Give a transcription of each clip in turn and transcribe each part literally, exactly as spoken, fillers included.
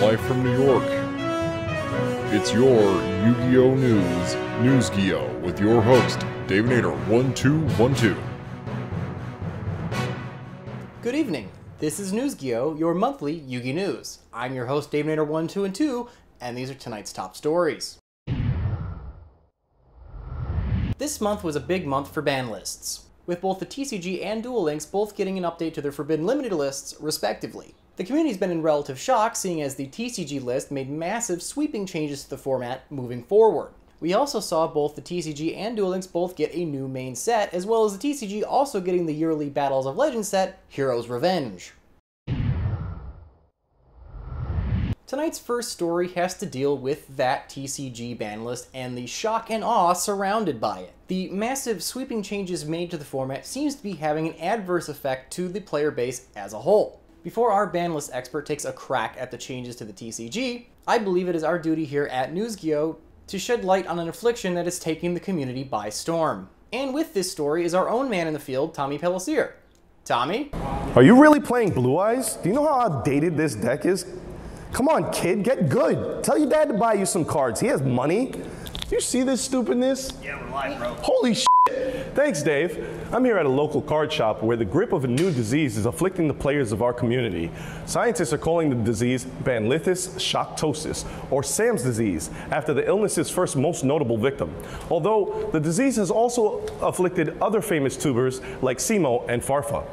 live from New York. It's your Yu-Gi-Oh! News, News-Gi-Oh! With your host, Davinator one two one two. Good evening. This is News-Gi-Oh!, your monthly Yu-Gi News. I'm your host, Davinator one two one two, and these are tonight's top stories. This month was a big month for ban lists, with both the T C G and Duel Links both getting an update to their Forbidden Limited lists, respectively. The community's been in relative shock, seeing as the T C G list made massive sweeping changes to the format moving forward. We also saw both the T C G and Duel Links both get a new main set, as well as the T C G also getting the yearly Battles of Legends set, Heroes Revenge. Tonight's first story has to deal with that T C G ban list and the shock and awe surrounded by it. The massive sweeping changes made to the format seems to be having an adverse effect to the player base as a whole. Before our ban list expert takes a crack at the changes to the T C G, I believe it is our duty here at News-Gi-Oh! To shed light on an affliction that is taking the community by storm. And with this story is our own man in the field, Tommy Pellissier. Tommy? Are you really playing Blue Eyes? Do you know how outdated this deck is? Come on, kid, get good. Tell your dad to buy you some cards. He has money. You see this stupidness? Yeah, we're live, bro. Holy shit. Thanks, Dave. I'm here at a local card shop where the grip of a new disease is afflicting the players of our community. Scientists are calling the disease Banlithus shocktosis, or Sam's disease, after the illness's first most notable victim. Although, the disease has also afflicted other famous tubers like C I M O and FARFA.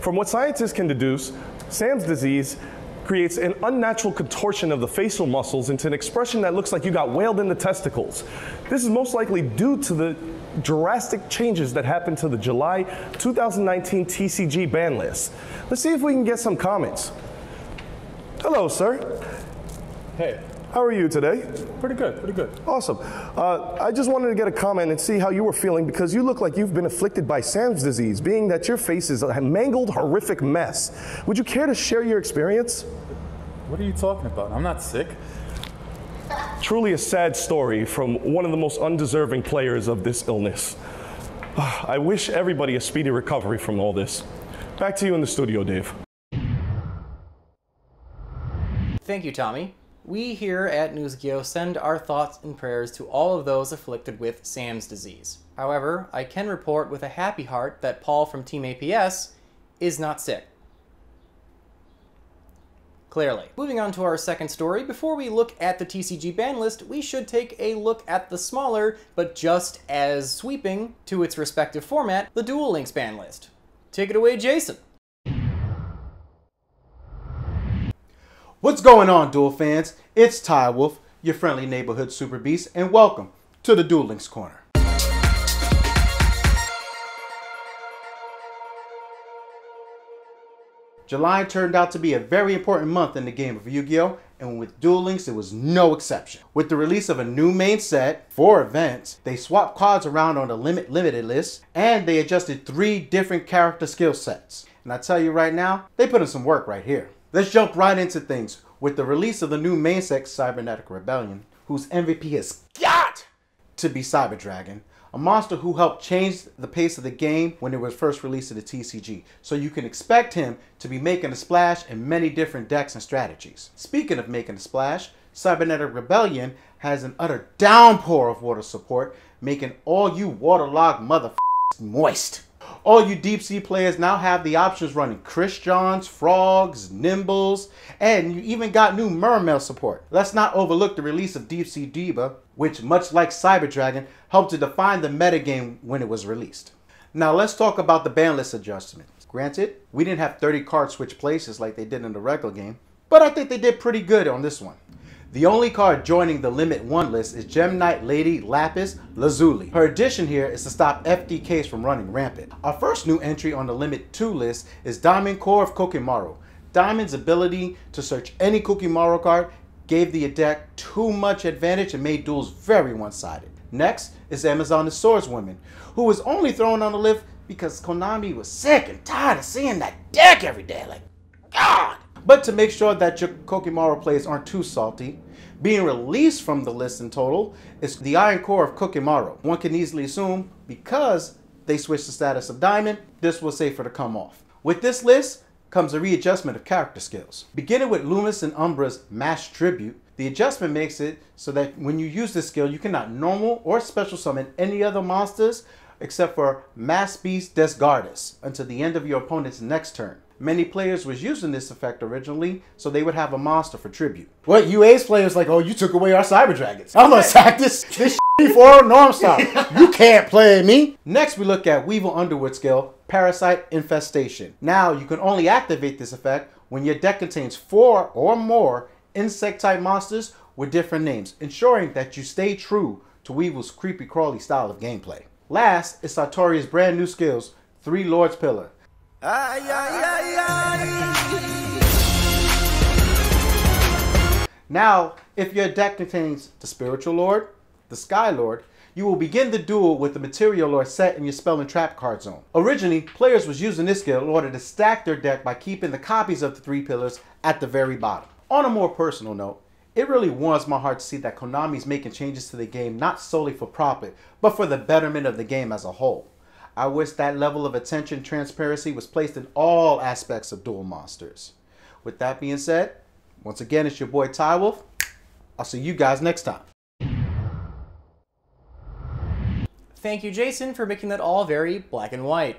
From what scientists can deduce, Sam's disease creates an unnatural contortion of the facial muscles into an expression that looks like you got whaled in the testicles. This is most likely due to the drastic changes that happened to the July two thousand nineteen T C G ban list. Let's see if we can get some comments. Hello, sir. Hey. How are you today? Pretty good, pretty good. Awesome. Uh, I just wanted to get a comment and see how you were feeling because you look like you've been afflicted by Sam's disease, being that your face is a mangled, horrific mess. Would you care to share your experience? What are you talking about? I'm not sick. Truly a sad story from one of the most undeserving players of this illness. I wish everybody a speedy recovery from all this. Back to you in the studio, Dave. Thank you, Tommy. We here at News-Gi-Oh! Send our thoughts and prayers to all of those afflicted with Sam's disease. However, I can report with a happy heart that Paul from Team A P S is not sick. Clearly. Moving on to our second story, before we look at the T C G ban list, we should take a look at the smaller, but just as sweeping to its respective format, the Duel Links ban list. Take it away, Jason. What's going on, Duel fans? It's Tywolf, your friendly neighborhood super beast, and welcome to the Duel Links Corner. July turned out to be a very important month in the game of Yu-Gi-Oh! And with Duel Links, it was no exception. With the release of a new main set, four events, they swapped cards around on the Limit Limited list, and they adjusted three different character skill sets. And I tell you right now, they put in some work right here. Let's jump right into things with the release of the new main set, Cybernetic Rebellion, whose M V P has got to be Cyber Dragon, a monster who helped change the pace of the game when it was first released to the T C G. So you can expect him to be making a splash in many different decks and strategies. Speaking of making a splash, Cybernetic Rebellion has an utter downpour of water support, making all you waterlogged motherfuckers moist. All you deep sea players now have the options running Christians, Frogs, Nimbles, and you even got new Mermail support. Let's not overlook the release of Deep Sea Diva, which much like Cyber Dragon, helped to define the metagame when it was released. Now let's talk about the ban list adjustments. Granted, we didn't have thirty cards switch places like they did in the regular game, but I think they did pretty good on this one. The only card joining the Limit one list is Gem Knight Lady Lapis Lazuli. Her addition here is to stop F D Ks from running rampant. Our first new entry on the Limit two list is Diamond Core of Kokimaru. Diamond's ability to search any Kokimaru card gave the deck too much advantage and made duels very one-sided. Next is Amazoness Swordswoman, who was only thrown on the list because Konami was sick and tired of seeing that deck every day. Like, God! But to make sure that your Kokimaro players aren't too salty, being released from the list in total is the Iron Core of Kokimaru. One can easily assume, because they switched the status of Diamond, this was safer to come off. With this list comes a readjustment of character skills. Beginning with Loomis and Umbra's Mass Tribute, the adjustment makes it so that when you use this skill, you cannot normal or special summon any other monsters except for Mass Beast Desgardus until the end of your opponent's next turn. Many players was using this effect originally, so they would have a monster for tribute. What, U A's players like, oh, you took away our Cyber Dragons. I'm gonna sack this this before Normstar. You can't play me. Next, we look at Weevil Underwood skill, Parasite Infestation. Now, you can only activate this effect when your deck contains four or more insect-type monsters with different names, ensuring that you stay true to Weevil's creepy crawly style of gameplay. Last is Sartorius' brand new skills, Three Lords Pillar. Ay, ay, ay, ay. Now, if your deck contains the Spiritual Lord, the Sky Lord, you will begin the duel with the Material Lord set in your Spell and Trap card zone. Originally, players was using this skill in order to stack their deck by keeping the copies of the three pillars at the very bottom. On a more personal note, it really warms my heart to see that Konami's making changes to the game not solely for profit, but for the betterment of the game as a whole. I wish that level of attention and transparency was placed in all aspects of Duel Monsters. With that being said, once again, it's your boy Tywolf. I'll see you guys next time. Thank you, Jason, for making that all very black and white.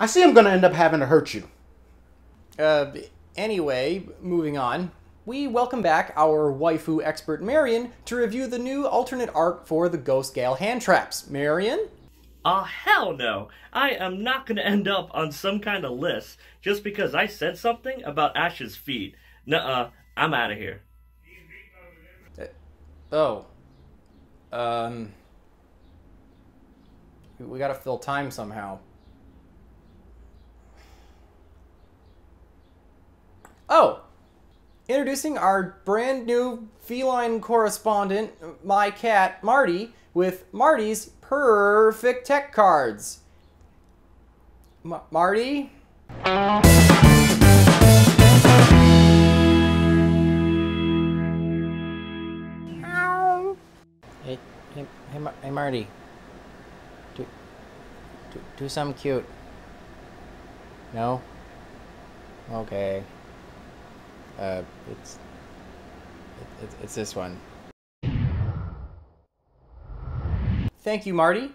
I see I'm going to end up having to hurt you. Uh, anyway, moving on. We welcome back our waifu expert, Marion, to review the new alternate art for the Ghost Gale hand traps. Marion? Oh, uh, hell no. I am not going to end up on some kind of list just because I said something about Ash's feet. Nuh-uh. I'm out of here. Uh, oh. Um. We gotta fill time somehow. Oh! Introducing our brand new feline correspondent, my cat, Marty, with Marty's perfect tech cards. M Marty? Ow. Hey, hey, hey, Mar hey Marty. Do, do, do something cute. No? Okay. Uh, it's, it, it's this one. Thank you, Marty,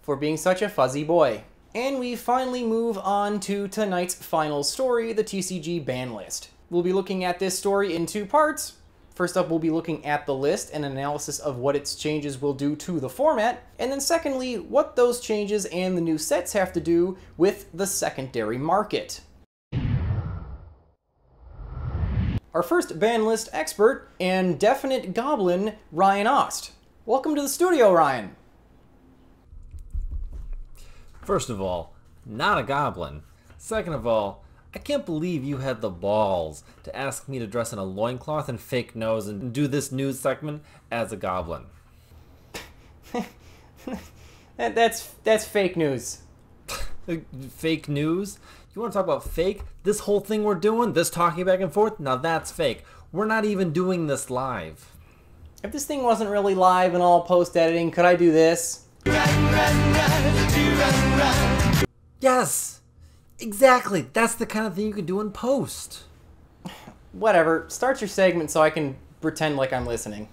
for being such a fuzzy boy. And we finally move on to tonight's final story, the T C G ban list. We'll be looking at this story in two parts. First up, we'll be looking at the list and analysis of what its changes will do to the format. And then secondly, what those changes and the new sets have to do with the secondary market. Our first ban list expert and definite goblin, Ryan Ost. Welcome to the studio, Ryan. First of all, not a goblin. Second of all, I can't believe you had the balls to ask me to dress in a loincloth and fake nose and do this news segment as a goblin. that, that's, that's fake news. Fake news? You want to talk about fake? This whole thing we're doing, this talking back and forth, now that's fake. We're not even doing this live. If this thing wasn't really live and all post-editing, could I do this? Run, run, run, run, run. Yes! Exactly! That's the kind of thing you can do in post. Whatever. Start your segment so I can pretend like I'm listening.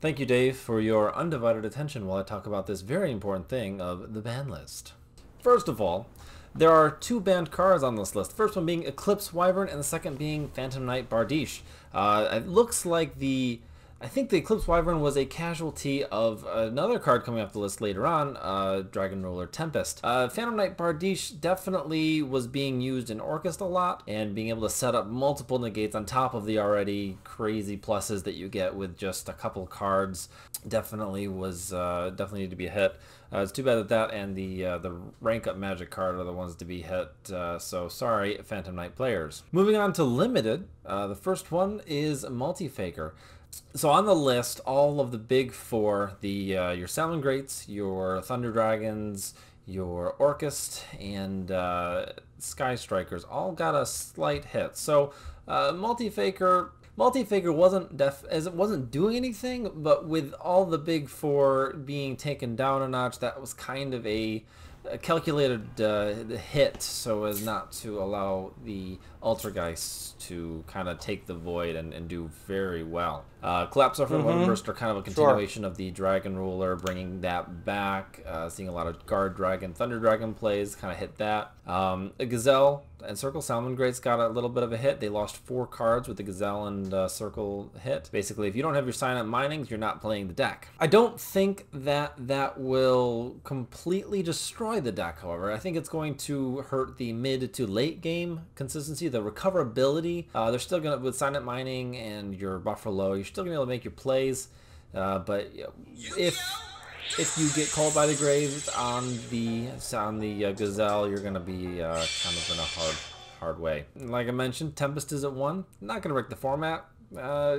Thank you, Dave, for your undivided attention while I talk about this very important thing of the ban list. First of all, there are two banned cards on this list, first one being Eclipse Wyvern and the second being Phantom Knight Bardiche. Uh, it looks like the, I think the Eclipse Wyvern was a casualty of another card coming off the list later on, uh, Dragon Ruler Tempest. Uh, Phantom Knight Bardiche definitely was being used in Orcus a lot, and being able to set up multiple negates on top of the already crazy pluses that you get with just a couple cards definitely was, uh, definitely needed to be hit. Uh, it's too bad that that and the uh, the rank up magic card are the ones to be hit, uh, so sorry Phantom Knight players. Moving on to limited, uh, the first one is Multifaker. So on the list, all of the big four, the uh, your Salmon Greats, your Thunder Dragons, your Orcist, and uh, Sky Strikers all got a slight hit. So uh, Multifaker Multifaker wasn't def as it wasn't doing anything, but with all the big four being taken down a notch, that was kind of a, a calculated uh, hit, so as not to allow the Altergeists to kind of take the void and, and do very well. Uh, Collapse Offer and mm-hmm. Waterburst are kind of a continuation sure. of the Dragon Ruler, bringing that back, uh, seeing a lot of Guard Dragon, Thunder Dragon plays, kind of hit that. Um, a Gazelle and Circle Salmon Grates got a little bit of a hit. They lost four cards with the Gazelle and uh, Circle hit. Basically, if you don't have your Silent Minings, you're not playing the deck. I don't think that that will completely destroy the deck, however. I think it's going to hurt the mid to late game consistency, the recoverability. Uh, they're still going to, with Silent Mining and your Buffalo, you're still going to be able to make your plays, uh, but if if you get called by the grave on the on the uh, Gazelle, you're going to be uh, kind of in a hard hard way. Like I mentioned, Tempest is at one. Not going to wreck the format. Uh,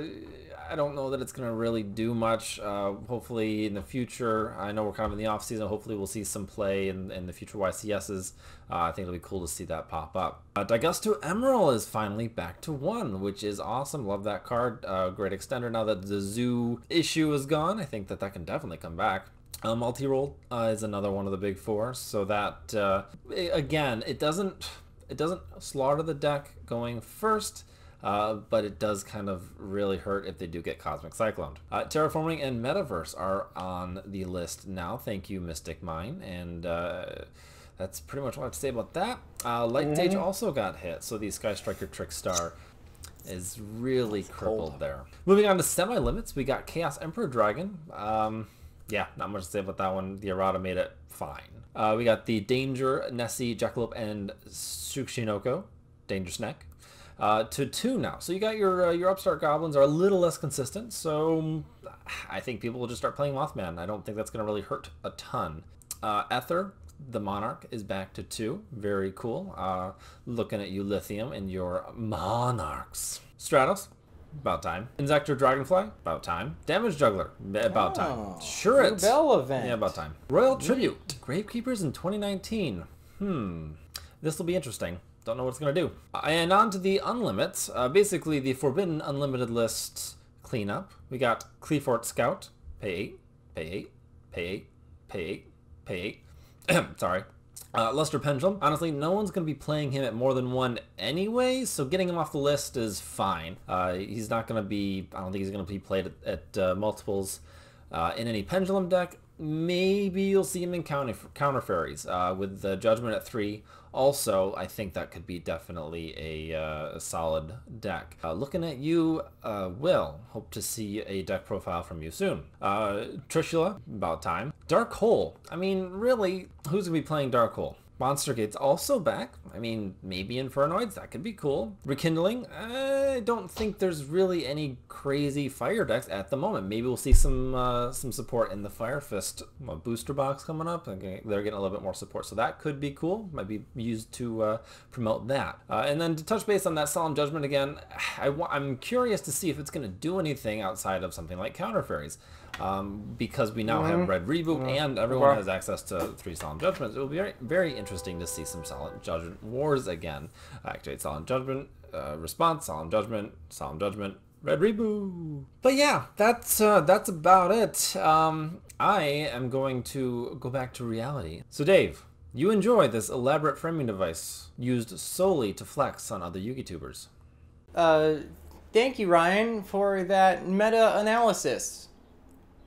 I don't know that it's going to really do much. Uh, hopefully in the future, I know we're kind of in the off season. Hopefully we'll see some play in, in the future Y C Ss. Uh, I think it'll be cool to see that pop up. Uh, Digesto Emerald is finally back to one, which is awesome. Love that card. Uh, great extender. Now that the zoo issue is gone, I think that that can definitely come back. Uh, Multi-roll uh, is another one of the big four. So that, uh, it, again, it doesn't, it doesn't slaughter the deck going first. Uh, but it does kind of really hurt if they do get Cosmic Cycloned. Uh, Terraforming and Metaverse are on the list now. Thank you, Mystic Mine. And uh, that's pretty much all I have to say about that. Uh, Light Stage mm-hmm. also got hit, so the Sky Striker Trickstar is really it's crippled cold. there. Moving on to Semi-Limits, we got Chaos Emperor Dragon. Um, yeah, not much to say about that one. The errata made it fine. Uh, we got the Danger, Nessie, Jackalope, and Tsukushinoko. Danger Snack. Uh, to two now. So you got your uh, your upstart goblins are a little less consistent, so I think people will just start playing Mothman. I don't think that's going to really hurt a ton. Uh, Aether, the Monarch, is back to two. Very cool. Uh, looking at you, Lithium, and your Monarchs. Stratos, about time. Insector Dragonfly, about time. Damage Juggler, about oh, time. Sure it's. Rebel event. Yeah, about time. Royal Tribute, Gravekeepers in twenty nineteen. Hmm. This will be interesting. Don't know what it's going to do. And on to the Unlimits. Uh, basically, the Forbidden Unlimited list cleanup. We got Clefort Scout. Pay eight. Pay eight. Pay eight. Pay eight. Pay eight. Sorry. Uh, Luster Pendulum. Honestly, no one's going to be playing him at more than one anyway, so getting him off the list is fine. Uh, he's not going to be... I don't think he's going to be played at, at uh, multiples uh, in any Pendulum deck. Maybe you'll see him in Counter, counter Fairies uh, with the Judgment at three. Also, I think that could be definitely a, uh, a solid deck. Uh, looking at you, uh, Will. Hope to see a deck profile from you soon. Uh, Trishula, about time. Dark Hole. I mean, really, who's going to be playing Dark Hole? Monster Gate's also back. I mean, maybe Infernoids. That could be cool. Rekindling. I don't think there's really any crazy fire decks at the moment. Maybe we'll see some uh, some support in the Fire Fist booster box coming up. Okay, they're getting a little bit more support, so that could be cool. Might be used to uh, promote that. Uh, and then to touch base on that Solemn Judgment again, I wa I'm curious to see if it's going to do anything outside of something like Counter Fairies. Um, because we now mm-hmm. have Red Reboot mm-hmm. and everyone has access to three Solemn Judgments. It will be very, very interesting to see some Solemn Judgment wars again. Activate Solemn Judgment, uh, Response, Solemn Judgment, Solemn Judgment, Red Reboot. But yeah, that's uh, that's about it. Um, I am going to go back to reality. So Dave, you enjoy this elaborate framing device used solely to flex on other YugiTubers. Uh, thank you, Ryan, for that meta-analysis.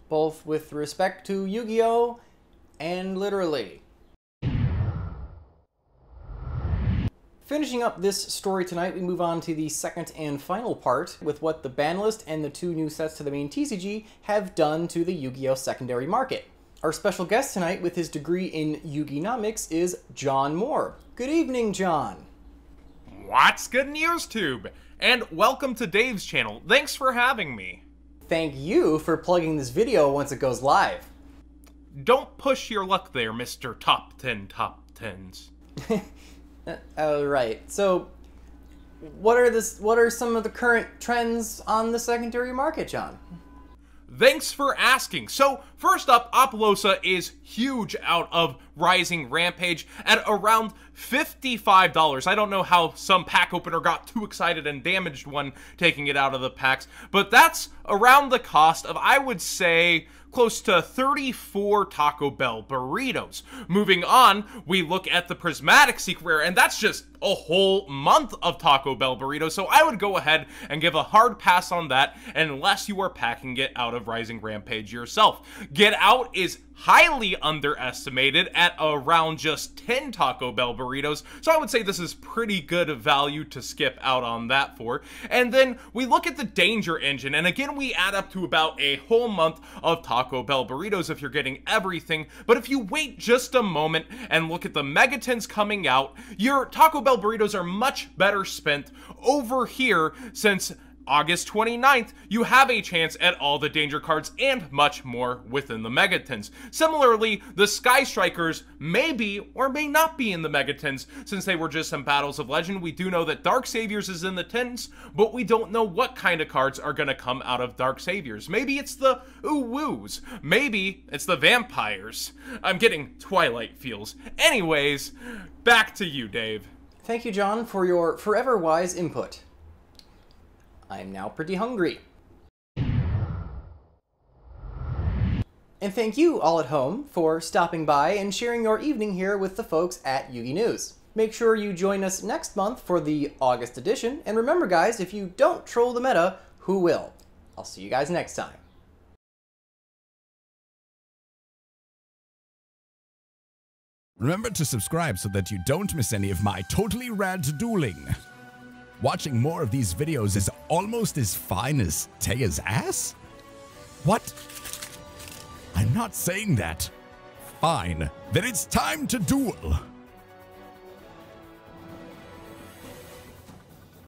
Both with respect to Yu-Gi-Oh! And literally. Finishing up this story tonight, we move on to the second and final part with what the ban list and the two new sets to the main T C G have done to the Yu-Gi-Oh! Secondary market. Our special guest tonight with his degree in Yuginomics is John Moore. Good evening, John. What's good news, Tube? And welcome to Dave's channel. Thanks for having me. Thank you for plugging this video once it goes live. Don't push your luck there, Mister Top ten Top tens. Alright, so what are this what are some of the current trends on the secondary market, John? Thanks for asking. So, first up, Apollosa is huge out of Rising Rampage at around fifty-five dollars. I don't know how some pack opener got too excited and damaged one taking it out of the packs, but that's around the cost of, I would say, close to thirty-four Taco Bell burritos. Moving on, we look at the Prismatic Secret Rare, and that's just a whole month of Taco Bell burritos, so I would go ahead and give a hard pass on that unless you are packing it out of Rising Rampage yourself. Get Out is highly underestimated at around just ten Taco Bell burritos, so I would say this is pretty good value to skip out on that for. And then we look at the Danger Engine, and again we add up to about a whole month of Taco Bell burritos if you're getting everything, but if you wait just a moment and look at the Megatons coming out, your Taco Bell burritos are much better spent over here since August twenty-ninth, you have a chance at all the danger cards and much more within the Megatons. Similarly, the Sky Strikers may be or may not be in the Megatons since they were just in Battles of Legend. We do know that Dark Saviors is in the tens, but we don't know what kind of cards are going to come out of Dark Saviors. Maybe it's the Uwoos. Maybe it's the Vampires. I'm getting Twilight feels. Anyways, back to you, Dave. Thank you, John, for your forever wise input. I'm now pretty hungry. And thank you all at home for stopping by and sharing your evening here with the folks at Yu-Gi News. Make sure you join us next month for the August edition, and remember guys, if you don't troll the meta, who will? I'll see you guys next time. Remember to subscribe so that you don't miss any of my totally rad dueling. Watching more of these videos is almost as fine as Taya's ass? What? I'm not saying that. Fine. Then it's time to duel.